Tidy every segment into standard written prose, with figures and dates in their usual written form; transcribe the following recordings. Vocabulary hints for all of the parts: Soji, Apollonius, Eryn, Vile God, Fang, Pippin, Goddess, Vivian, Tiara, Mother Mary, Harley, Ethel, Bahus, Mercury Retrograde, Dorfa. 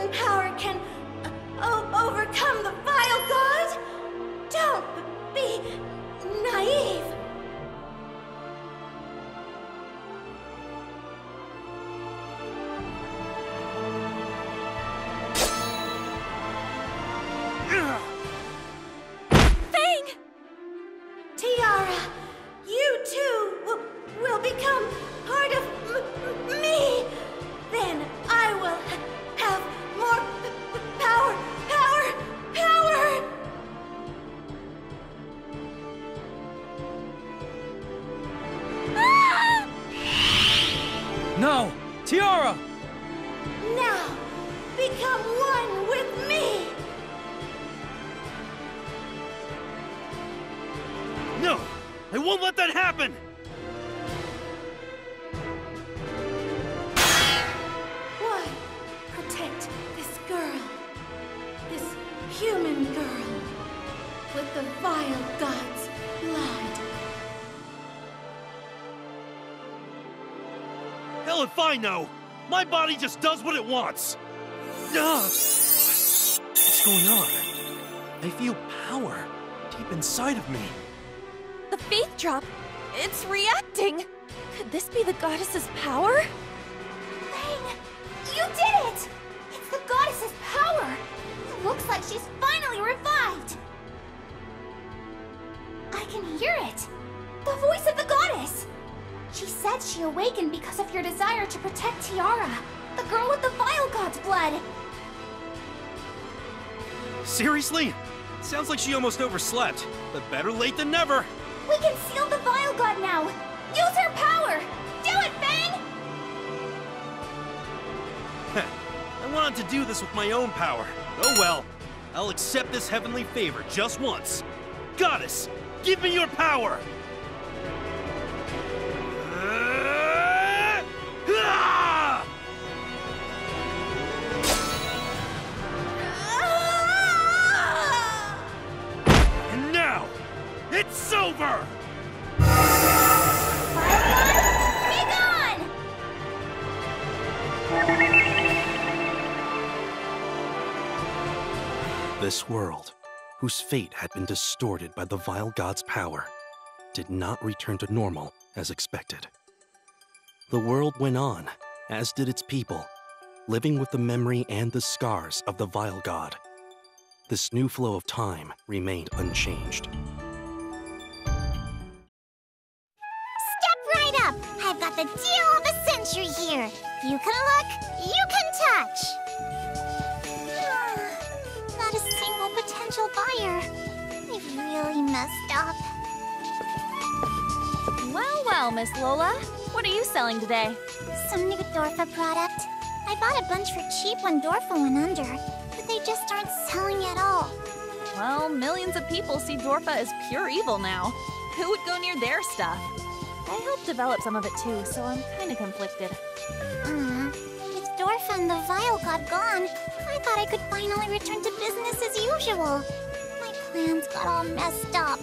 human power can overcome the Vile God? Don't be naive. Fang! Tiara, you too will become part of me. Then I will have more power! Ah! No! Tiara! Now, become one with me! No! I won't let that happen! Why protect this girl? This human girl with the Vile God's blood. Hell if I know! My body just does what it wants! What's going on? I feel power deep inside of me. The faith drop! It's reacting! Could this be the Goddess's power? Fang! You did it! It's the Goddess's power! Looks like she's finally revived! I can hear it! The voice of the Goddess! She said she awakened because of your desire to protect Tiara, the girl with the Vile God's blood! Seriously? Sounds like she almost overslept, but better late than never! We can seal the Vile God now! Use her power! Do it, Fang! I wanted to do this with my own power. Oh well, I'll accept this heavenly favor just once. Goddess, give me your power! And now, it's over! This world, whose fate had been distorted by the Vile God's power, did not return to normal as expected. The world went on, as did its people, living with the memory and the scars of the Vile God. This new flow of time remained unchanged. Step right up! I've got the deal of a century here! You can look, you can touch! Buyer. They've really messed up. Well, well, Miss Lola. What are you selling today? Some new Dorfa product. I bought a bunch for cheap when Dorfa went under, but they just aren't selling at all. Well, millions of people see Dorfa as pure evil now. Who would go near their stuff? I helped develop some of it too, so I'm kinda conflicted. With Dorfa and the Vile God gone, I thought I could finally return to business as usual. My plans got all messed up.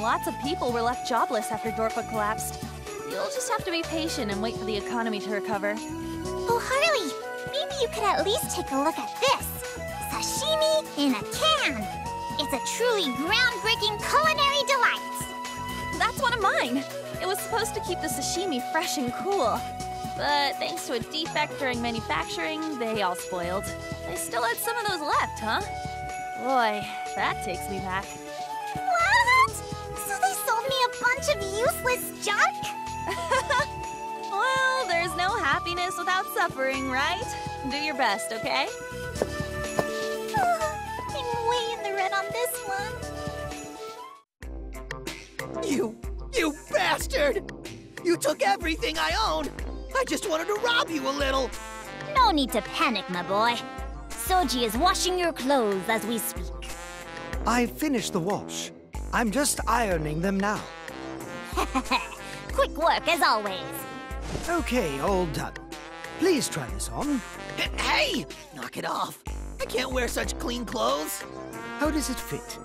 Lots of people were left jobless after Dorfa collapsed. You'll just have to be patient and wait for the economy to recover. Oh, Harley! Maybe you could at least take a look at this! Sashimi in a can! It's a truly groundbreaking culinary delight! That's one of mine! It was supposed to keep the sashimi fresh and cool. But thanks to a defect during manufacturing, they all spoiled. They still had some of those left, huh? Boy, that takes me back. What? So they sold me a bunch of useless junk? Well, there's no happiness without suffering, right? Do your best, okay? I'm way in the red on this one. You bastard! You took everything I own! I just wanted to rob you a little! No need to panic, my boy. Soji is washing your clothes as we speak. I finished the wash. I'm just ironing them now. Quick work, as always. Okay, all done. Please try this on. Hey! Knock it off. I can't wear such clean clothes. How does it fit?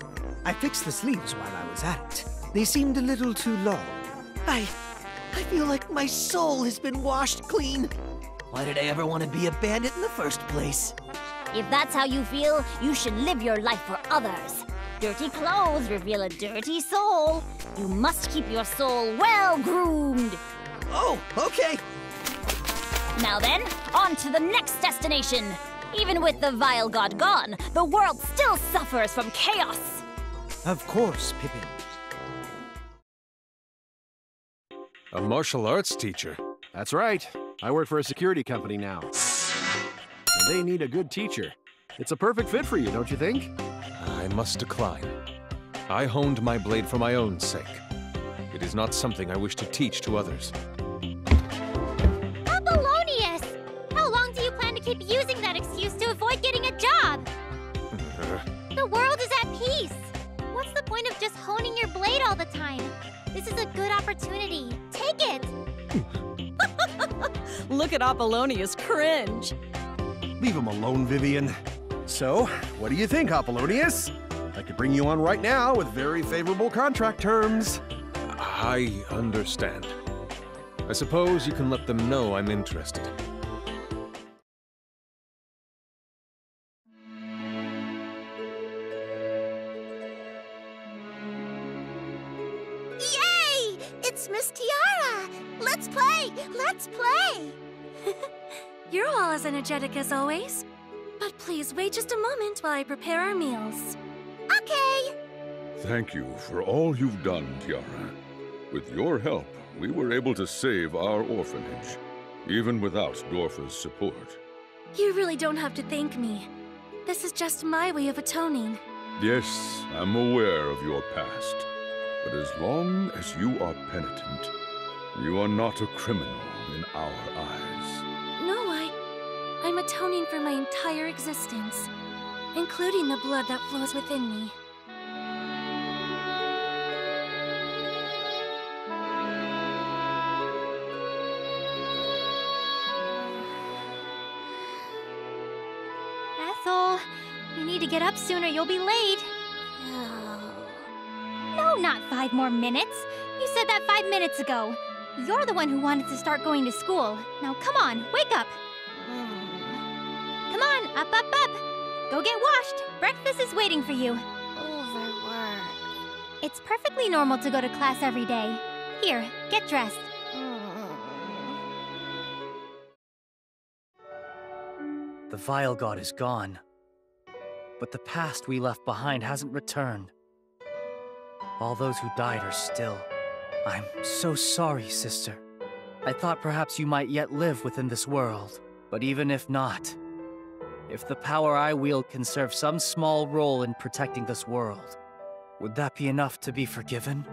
I fixed the sleeves while I was at it. They seemed a little too long. I feel like my soul has been washed clean. Why did I ever want to be a bandit in the first place? If that's how you feel, you should live your life for others. Dirty clothes reveal a dirty soul. You must keep your soul well-groomed. Oh, okay. Now then, on to the next destination. Even with the Vile God gone, the world still suffers from chaos. Of course, Pippin. A martial arts teacher? That's right. I work for a security company now. And they need a good teacher. It's a perfect fit for you, don't you think? I must decline. I honed my blade for my own sake. It is not something I wish to teach to others. Apollonius! How long do you plan to keep using that excuse to avoid getting a job? The world is at peace. What's the point of just honing your blade all the time? This is a good opportunity. Take it! Look at Apollonius cringe. Leave him alone, Vivian. So, what do you think, Apollonius? I could bring you on right now with very favorable contract terms. I understand. I suppose you can let them know I'm interested. Yay! It's Miss Tiara! Let's play! Let's play! You're all as energetic as always. But please wait just a moment while I prepare our meals. Okay! Thank you for all you've done, Tiara. With your help, we were able to save our orphanage, even without Dorfa's support. You really don't have to thank me. This is just my way of atoning. Yes, I'm aware of your past. But as long as you are penitent, you are not a criminal in our eyes. No, I'm atoning for my entire existence, including the blood that flows within me. Ethel, you need to get up sooner, you'll be late. No, not 5 more minutes. You said that 5 minutes ago. You're the one who wanted to start going to school. Now come on, wake up. Come on, up, up, up! Go get washed! Breakfast is waiting for you. Overwork. It's perfectly normal to go to class every day. Here, get dressed. The Vile God is gone. But the past we left behind hasn't returned. All those who died are still. I'm so sorry, sister. I thought perhaps you might yet live within this world. But even if not, if the power I wield can serve some small role in protecting this world, would that be enough to be forgiven?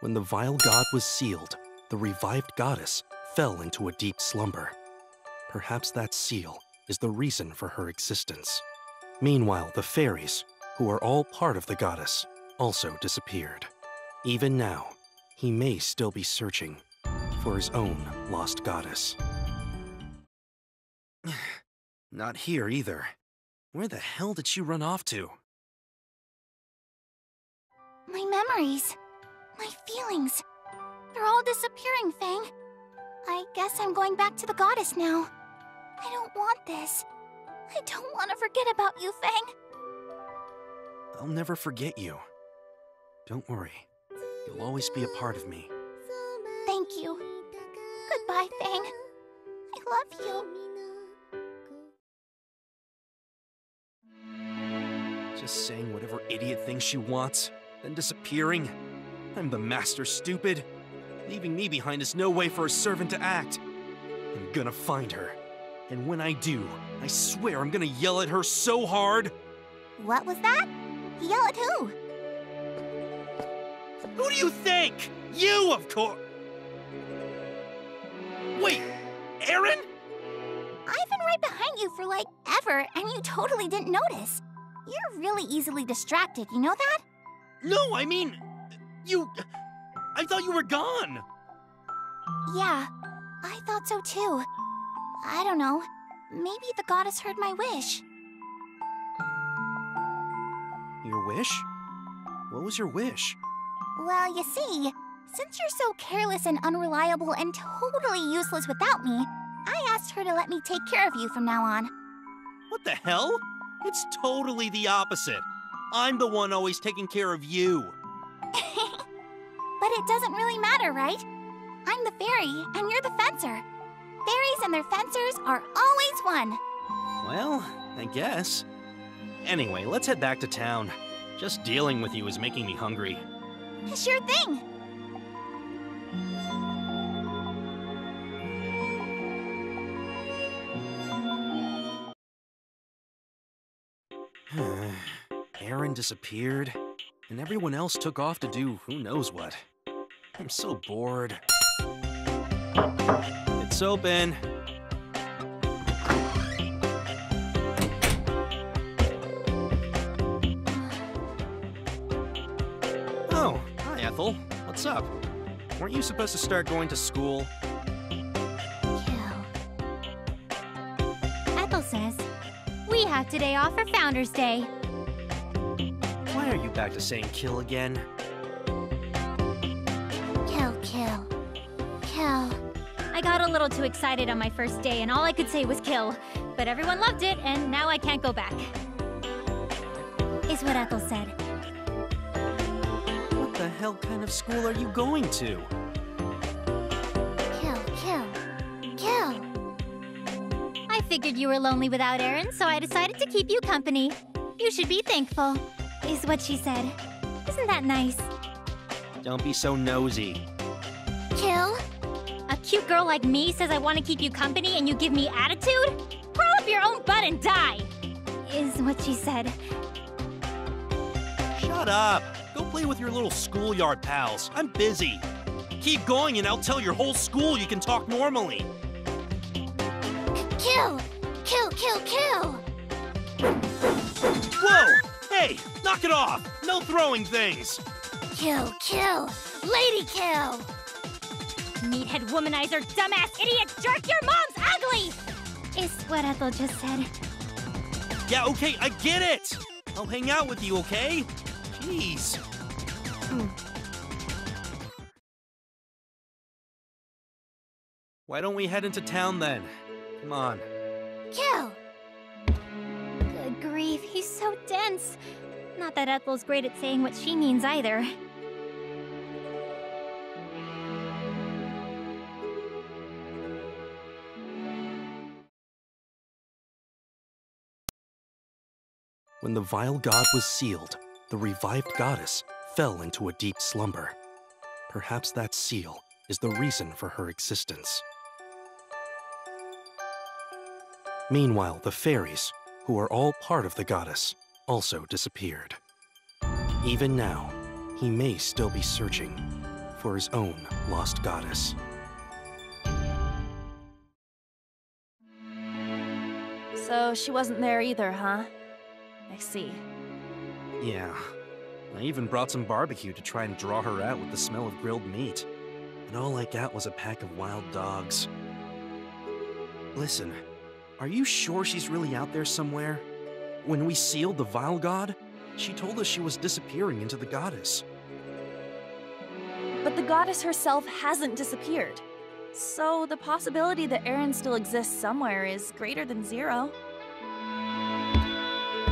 When the Vile God was sealed, the revived goddess fell into a deep slumber. Perhaps that seal is the reason for her existence. Meanwhile, the fairies, who are all part of the goddess, also disappeared. Even now, he may still be searching for his own lost goddess. Not here either. Where the hell did she run off to? My memories, my feelings, they're all disappearing, Fang. I guess I'm going back to the goddess now. I don't want this. I don't want to forget about you, Fang. I'll never forget you. Don't worry. You'll always be a part of me. Thank you. Goodbye, Fang. I love you. Just saying whatever idiot thing she wants, then disappearing. I'm the master, stupid. Leaving me behind is no way for a servant to act. I'm gonna find her. And when I do, I swear I'm gonna yell at her so hard. What was that? Yell at who? Who do you think? You, of course. Wait, Eryn? I've been right behind you for like ever, and you totally didn't notice. You're really easily distracted, you know that? No, I mean, you... I thought you were gone. Yeah, I thought so too. I don't know. Maybe the goddess heard my wish. Your wish? What was your wish? Well, you see, since you're so careless and unreliable and totally useless without me, I asked her to let me take care of you from now on. What the hell? It's totally the opposite. I'm the one always taking care of you. But it doesn't really matter, right? I'm the fairy, and you're the fencer. Fairies and their fencers are always one. Well, I guess. Anyway, let's head back to town. Just dealing with you is making me hungry. Sure thing. Eryn disappeared, and everyone else took off to do who knows what. I'm so bored. It's open. Oh, hi Ethel. What's up? Weren't you supposed to start going to school? Yeah. Ethel says, we have today off for Founders Day. Why are you back to saying kill again? Kill, kill, kill. I got a little too excited on my first day and all I could say was kill. But everyone loved it and now I can't go back. Is what Ethel said. What the hell kind of school are you going to? Kill, kill, kill. I figured you were lonely without Eryn, so I decided to keep you company. You should be thankful, is what she said. Isn't that nice? Don't be so nosy. Kill? A cute girl like me says I want to keep you company and you give me attitude? Crawl up your own butt and die! Is what she said. Shut up! Go play with your little schoolyard pals. I'm busy. Keep going and I'll tell your whole school you can talk normally. Kill! Kill, kill, kill! Whoa! Hey, knock it off! No throwing things! Kill, kill, lady kill! Meathead womanizer, dumbass, idiot, jerk, your mom's ugly! Is what Ethel just said. Yeah, okay, I get it! I'll hang out with you, okay? Jeez. Why don't we head into town then? Come on. Kill! Grief, he's so dense. Not that Ethel's great at saying what she means either. When the Vile God was sealed, the revived goddess fell into a deep slumber. Perhaps that seal is the reason for her existence. Meanwhile, the fairies, who are all part of the goddess, also disappeared. Even now, he may still be searching for his own lost goddess. So she wasn't there either, huh? I see. Yeah. I even brought some barbecue to try and draw her out with the smell of grilled meat. And all I got was a pack of wild dogs. Listen, are you sure she's really out there somewhere? When we sealed the Vile God, she told us she was disappearing into the Goddess. But the Goddess herself hasn't disappeared. So the possibility that Eryn still exists somewhere is greater than zero.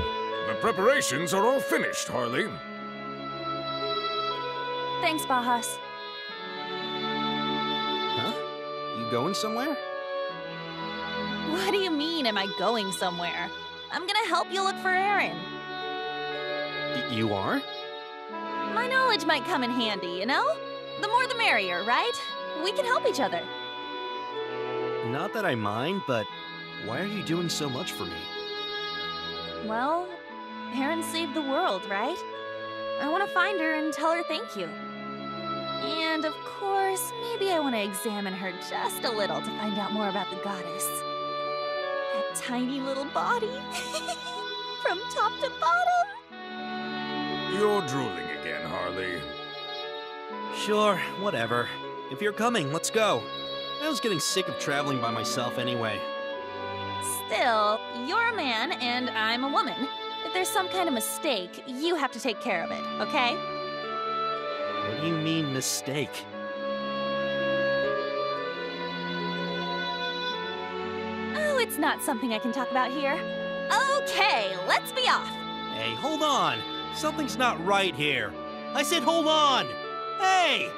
The preparations are all finished, Harley. Thanks, Bahus. Huh? You going somewhere? What do you mean, am I going somewhere? I'm gonna help you look for Eryn. You are? My knowledge might come in handy, you know? The more the merrier, right? We can help each other. Not that I mind, but why are you doing so much for me? Well, Eryn saved the world, right? I want to find her and tell her thank you. And of course, maybe I want to examine her just a little to find out more about the goddess. That tiny little body, from top to bottom. You're drooling again, Harley. Sure, whatever. If you're coming, let's go. I was getting sick of traveling by myself anyway. Still, you're a man and I'm a woman. If there's some kind of mistake, you have to take care of it, okay? What do you mean, mistake? Oh, it's not something I can talk about here. Okay, let's be off. Hey, hold on. Something's not right here. I said hold on. Hey!